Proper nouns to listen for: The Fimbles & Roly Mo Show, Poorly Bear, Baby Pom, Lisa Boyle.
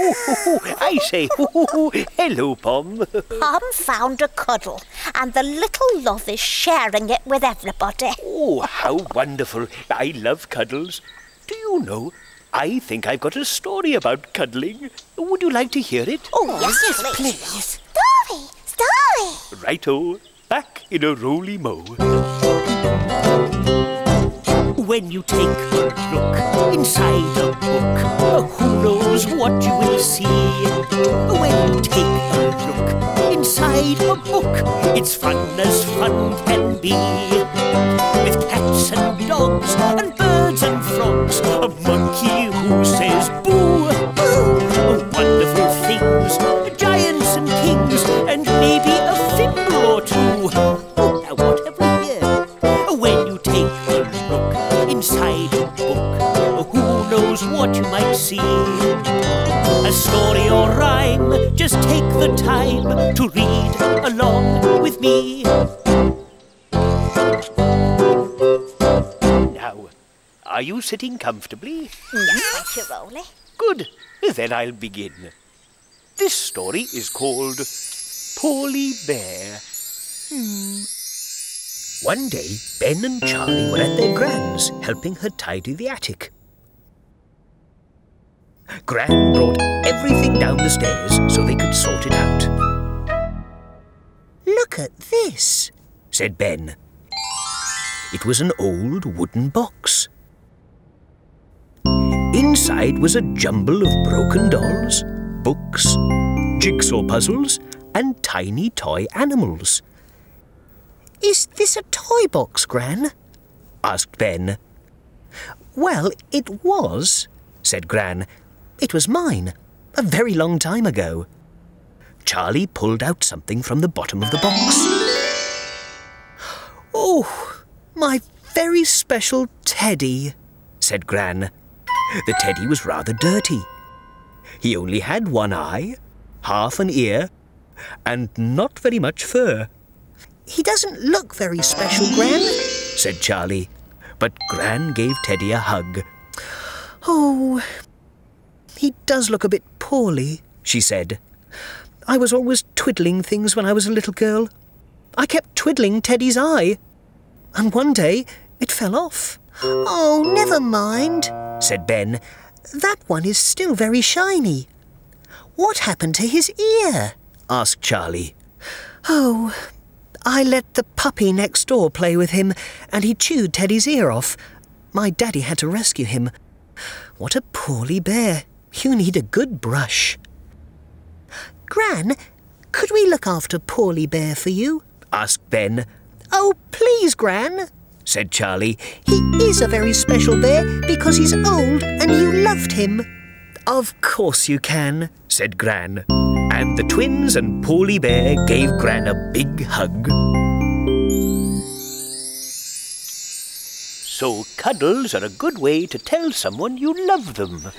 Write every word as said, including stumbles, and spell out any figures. Ooh, ooh, ooh. I say, ooh, ooh, ooh. Hello, Pom. Pom found a cuddle, and the little love is sharing it with everybody. Oh, how wonderful. I love cuddles. Do you know, I think I've got a story about cuddling. Would you like to hear it? Oh, yes, yes please. please. Story, story. Righto, back in a Roly Mo. When you take a look inside a book, who knows what you will see? When you take a look inside a book, it's fun as fun can be. With cats and dogs and birds and frogs, a monkey who says boo, boo, wonderful things, giants and kings, and maybe a thimble or two. Oh, now what have we here? When you take a look inside a book, who knows what you might see? A story or rhyme, just take the time to read along with me. Now, are you sitting comfortably? Yes, thank you, Roly. Good, then I'll begin. This story is called Poorly Bear. Hmm. One day, Ben and Charlie were at their Gran's, helping her tidy the attic. Gran brought everything down the stairs so they could sort it out. Look at this, said Ben. It was an old wooden box. Inside was a jumble of broken dolls, books, jigsaw puzzles, and tiny toy animals. Is this a toy box, Gran? Asked Ben. Well, it was, said Gran. It was mine, a very long time ago. Charlie pulled out something from the bottom of the box. Oh, my very special teddy, said Gran. The teddy was rather dirty. He only had one eye, half an ear, and not very much fur. He doesn't look very special, Gran, said Charlie. But Gran gave Teddy a hug. Oh, he does look a bit poorly, she said. I was always twiddling things when I was a little girl. I kept twiddling Teddy's eye. And one day, it fell off. Oh, never mind, said Ben. That one is still very shiny. What happened to his ear? Asked Charlie. Oh, I let the puppy next door play with him, and he chewed Teddy's ear off. My daddy had to rescue him. What a poorly bear. You need a good brush. Gran, could we look after Poorly Bear for you? Asked Ben. Oh, please, Gran, said Charlie. He is a very special bear because he's old and you loved him. Of course you can, said Gran. And the twins and Poorly Bear gave Gran a big hug. So cuddles are a good way to tell someone you love them.